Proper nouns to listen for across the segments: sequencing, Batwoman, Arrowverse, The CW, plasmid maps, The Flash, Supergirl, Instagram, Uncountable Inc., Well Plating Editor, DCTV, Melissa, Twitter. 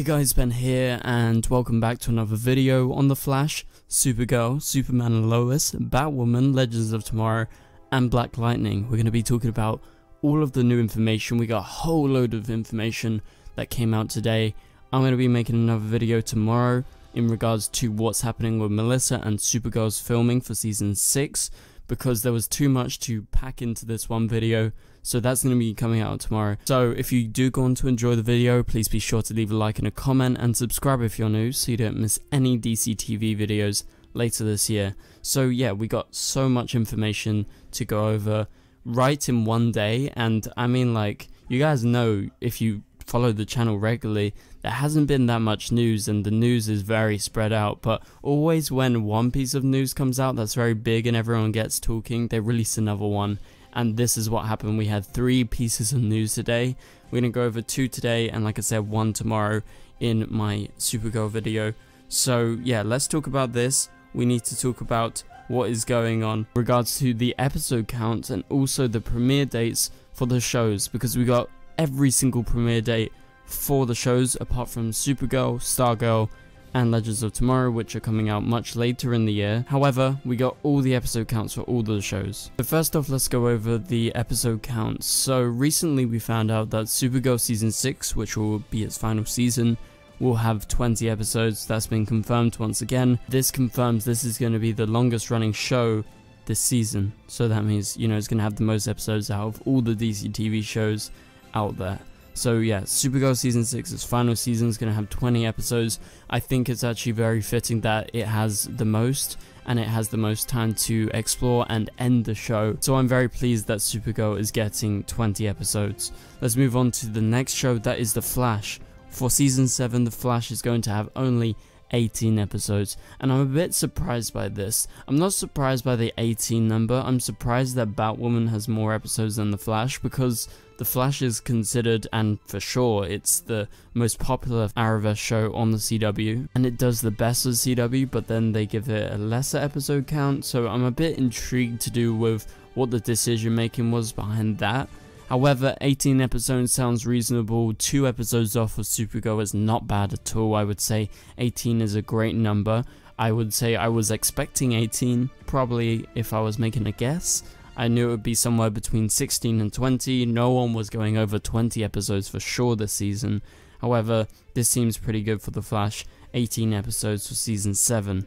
Hey guys, Ben here, and welcome back to another video on The Flash, Supergirl, Superman and Lois, Batwoman, Legends of Tomorrow, and Black Lightning. We're going to be talking about all of the new information. We got a whole load of information that came out today. I'm going to be making another video tomorrow in regards to what's happening with Melissa and Supergirl's filming for Season 6, because there was too much to pack into this one video, so that's going to be coming out tomorrow. So if you do go on to enjoy the video, please be sure to leave a like and a comment, and subscribe if you're new so you don't miss any DCTV videos later this year. So yeah, we got so much information to go over right in one day, and I mean, like, you guys know if you follow the channel regularly, there hasn't been that much news and the news is very spread out, but always when one piece of news comes out that's very big and everyone gets talking, they release another one, and this is what happened. We had 3 pieces of news today. We're gonna go over 2 today and, like I said, 1 tomorrow in my Supergirl video. So yeah, let's talk about this. We need to talk about what is going on in regards to the episode count and also the premiere dates for the shows, because we got every single premiere date for the shows apart from Supergirl, Stargirl and Legends of Tomorrow, which are coming out much later in the year. However, we got all the episode counts for all the shows. So first off, let's go over the episode counts. So recently we found out that Supergirl Season 6, which will be its final season, will have 20 episodes. That's been confirmed once again. This confirms this is going to be the longest running show this season. So that means, you know, it's going to have the most episodes out of all the DC TV shows out there. So yeah, Supergirl Season 6, its final season, is going to have 20 episodes. I think it's actually very fitting that it has the most, and it has the most time to explore and end the show. So I'm very pleased that Supergirl is getting 20 episodes. Let's move on to the next show, that is The Flash. For Season 7, The Flash is going to have only 18 episodes, and I'm a bit surprised by this. I'm not surprised by the 18 number. I'm surprised that Batwoman has more episodes than The Flash, because The Flash is considered, and for sure it's the most popular Arrowverse show on the CW, and it does the best of the CW, but then they give it a lesser episode count. So I'm a bit intrigued to do with what the decision making was behind that. However, 18 episodes sounds reasonable. 2 episodes off of Supergirl is not bad at all. I would say 18 is a great number. I would say I was expecting 18, probably, if I was making a guess. I knew it would be somewhere between 16 and 20. No one was going over 20 episodes for sure this season. However, this seems pretty good for The Flash. 18 episodes for Season 7.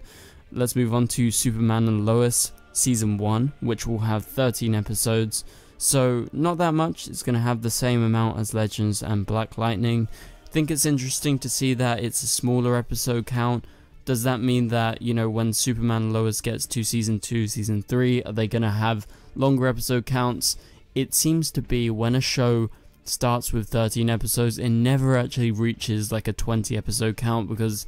Let's move on to Superman and Lois Season 1, which will have 13 episodes. So not that much. It's going to have the same amount as Legends and Black Lightning. I think it's interesting to see that it's a smaller episode count. Does that mean that, you know, when Superman and Lois gets to Season 2, Season 3, are they going to have longer episode counts? It seems to be when a show starts with 13 episodes, it never actually reaches like a 20 episode count, because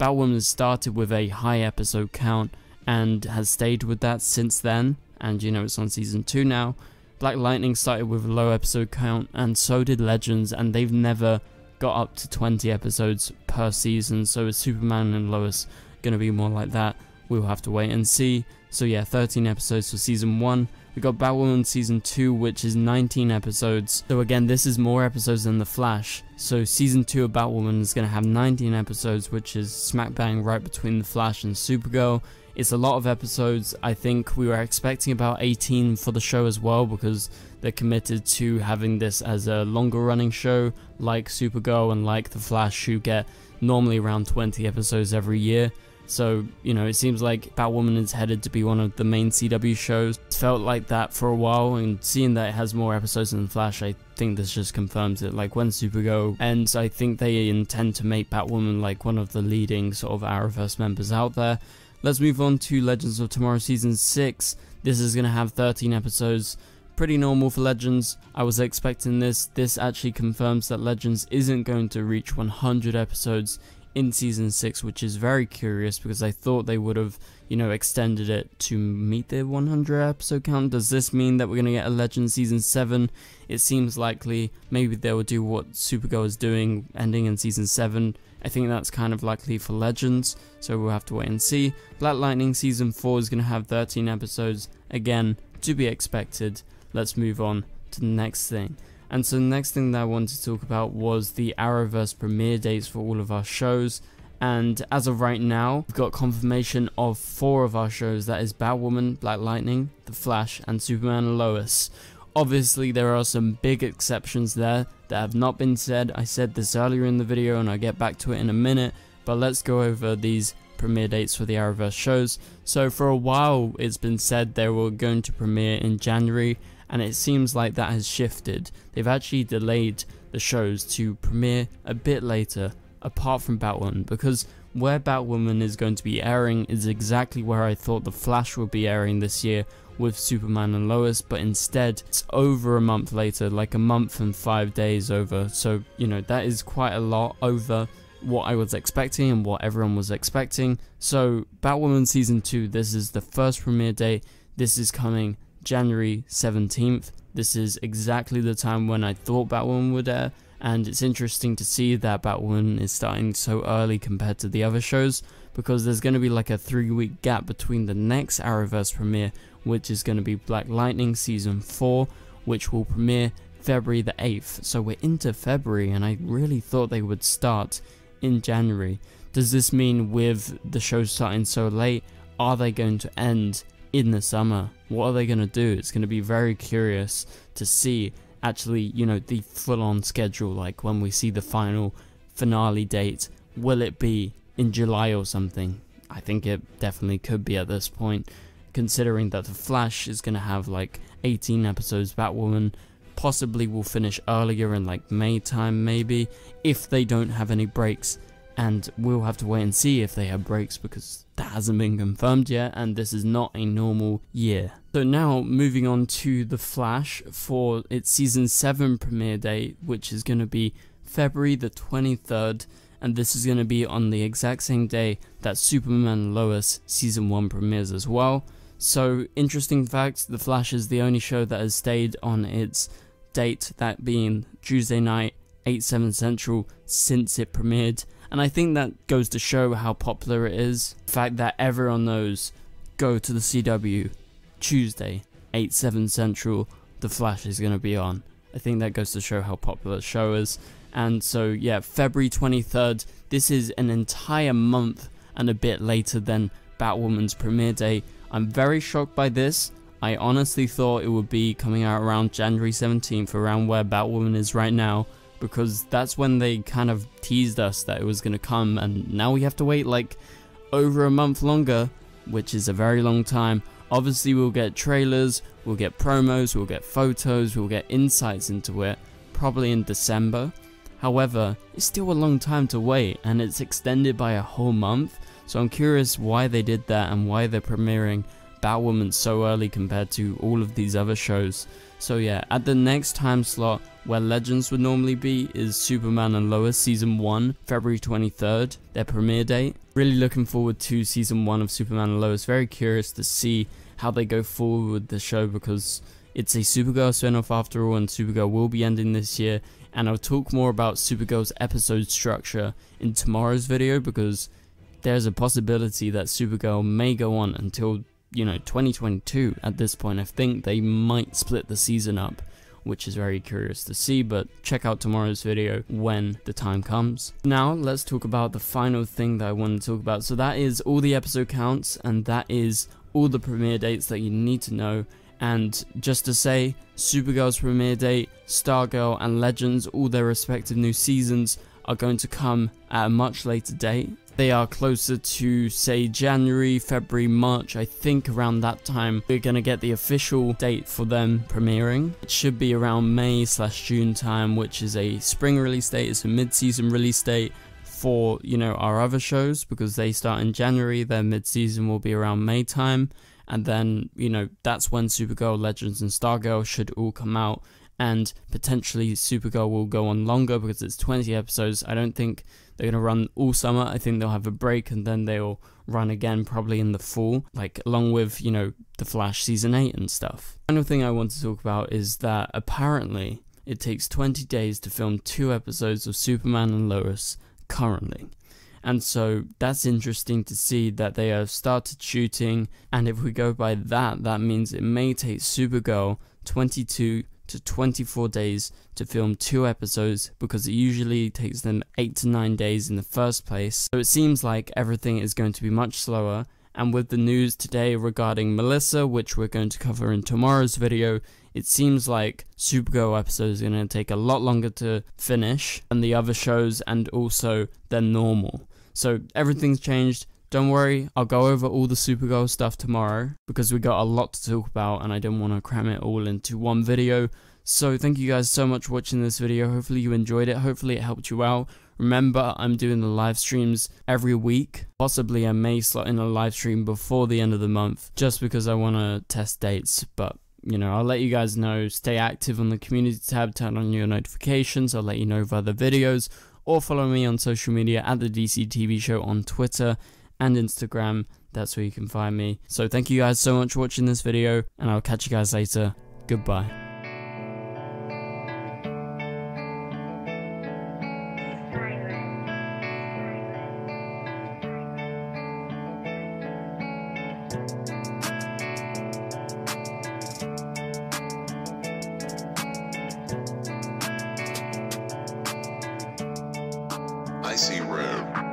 Batwoman started with a high episode count and has stayed with that since then. And, you know, it's on Season 2 now. Black Lightning started with a low episode count, and so did Legends, and they've never got up to 20 episodes per season. So is Superman and Lois going to be more like that? We'll have to wait and see. So yeah, 13 episodes for Season 1. We got Batwoman Season 2, which is 19 episodes. So again, this is more episodes than The Flash. So Season 2 of Batwoman is going to have 19 episodes, which is smack bang right between The Flash and Supergirl. It's a lot of episodes. I think we were expecting about 18 for the show as well, because they're committed to having this as a longer running show, like Supergirl and like The Flash, who get normally around 20 episodes every year. So, you know, it seems like Batwoman is headed to be one of the main CW shows. It's felt like that for a while, and seeing that it has more episodes than The Flash, I think this just confirms it. Like, when Supergirl ends, I think they intend to make Batwoman like one of the leading sort of Arrowverse members out there. Let's move on to Legends of Tomorrow Season 6. This is going to have 13 episodes. Pretty normal for Legends. I was expecting this. This actually confirms that Legends isn't going to reach 100 episodes in Season 6, which is very curious, because I thought they would have, you know, extended it to meet their 100 episode count. Does this mean that we're going to get a Legends Season 7? It seems likely. Maybe they will do what Supergirl is doing, ending in Season 7. I think that's kind of likely for Legends, so we'll have to wait and see. Black Lightning Season 4 is going to have 13 episodes. Again, to be expected. Let's move on to the next thing. And so the next thing that I wanted to talk about was the Arrowverse premiere dates for all of our shows. And as of right now, we've got confirmation of 4 of our shows. That is Batwoman, Black Lightning, The Flash, and Superman Lois. Obviously, there are some big exceptions there that have not been said. I said this earlier in the video, and I'll get back to it in a minute. But let's go over these premiere dates for the Arrowverse shows. So for a while, it's been said they were going to premiere in January, and it seems like that has shifted. They've actually delayed the shows to premiere a bit later, apart from Batwoman, because where Batwoman is going to be airing is exactly where I thought The Flash would be airing this year with Superman and Lois, but instead it's over a month later, like a month and 5 days over. So, you know, that is quite a lot over what I was expecting and what everyone was expecting. So Batwoman season 2, this is the first premiere date. This is coming January 17th. This is exactly the time when I thought Batwoman would air. And it's interesting to see that Batwoman is starting so early compared to the other shows, because there's going to be like a 3-week gap between the next Arrowverse premiere, which is going to be Black Lightning Season 4, which will premiere February the 8th. So we're into February, and I really thought they would start in January. Does this mean with the show starting so late, are they going to end in the summer? What are they going to do? It's going to be very curious to see actually, you know, the full-on schedule, like when we see the final finale date. Will it be in July or something? I think it definitely could be at this point, considering that The Flash is going to have like 18 episodes. Batwoman possibly will finish earlier in like May time, maybe, if they don't have any breaks. And we'll have to wait and see if they have breaks, because that hasn't been confirmed yet, and this is not a normal year. So now moving on to The Flash for its season 7 premiere date, which is going to be February the 23rd, and this is going to be on the exact same day that Superman Lois season 1 premieres as well. So interesting fact, The Flash is the only show that has stayed on its date, that being Tuesday night, 8/7 Central, since it premiered. And I think that goes to show how popular it is. The fact that everyone knows, go to the CW, Tuesday, 8/7 Central, The Flash is going to be on. I think that goes to show how popular the show is. And so, yeah, February 23rd, this is an entire month and a bit later than Batwoman's premiere day. I'm very shocked by this. I honestly thought it would be coming out around January 17th, around where Batwoman is right now, because that's when they kind of teased us that it was going to come, and now we have to wait like over a month longer, which is a very long time. Obviously we'll get trailers, we'll get promos, we'll get photos, we'll get insights into it, probably in December. However, it's still a long time to wait, and it's extended by a whole month, so I'm curious why they did that and why they're premiering Batwoman so early compared to all of these other shows. So yeah, at the next time slot where Legends would normally be is Superman and Lois season 1, February 23rd, their premiere date. Really looking forward to season 1 of Superman and Lois. Very curious to see how they go forward with the show, because it's a Supergirl spin-off after all, and Supergirl will be ending this year. And I'll talk more about Supergirl's episode structure in tomorrow's video, because there's a possibility that Supergirl may go on until, you know, 2022 at this point. I think they might split the season up, which is very curious to see, but check out tomorrow's video when the time comes. Now let's talk about the final thing that I want to talk about. So that is all the episode counts, and that is all the premiere dates that you need to know. And just to say, Supergirl's premiere date, Stargirl and Legends, all their respective new seasons, are going to come at a much later date. They are closer to, say, January, February, March. I think around that time we're going to get the official date for them premiering. It should be around May/June time, which is a spring release date. It's a mid-season release date for, you know, our other shows, because they start in January. Their mid-season will be around May time. And then, you know, that's when Supergirl, Legends, and Stargirl should all come out. And potentially Supergirl will go on longer, because it's 20 episodes. I don't think they're going to run all summer. I think they'll have a break, and then they'll run again probably in the fall, like along with, you know, The Flash season 8 and stuff. Final thing I want to talk about is that apparently it takes 20 days to film 2 episodes of Superman and Lois currently. And so that's interesting to see that they have started shooting, and if we go by that, that means it may take Supergirl 22 to 24 days to film 2 episodes because it usually takes them 8 to 9 days in the first place, so it seems like everything is going to be much slower. And with the news today regarding Melissa, which we're going to cover in tomorrow's video, it seems like Supergirl episode is going to take a lot longer to finish than the other shows and also than normal. So everything's changed. Don't worry, I'll go over all the Supergirl stuff tomorrow because we got a lot to talk about and I don't want to cram it all into one video. So thank you guys so much for watching this video. Hopefully you enjoyed it. Hopefully it helped you out. Remember, I'm doing the live streams every week. Possibly I may slot in a live stream before the end of the month just because I want to test dates. But, you know, I'll let you guys know. Stay active on the community tab. Turn on your notifications. I'll let you know of other videos. Or follow me on social media at the DCTV show on Twitter and Instagram. That's where you can find me. So thank you guys so much for watching this video, and I'll catch you guys later. Goodbye. I see red.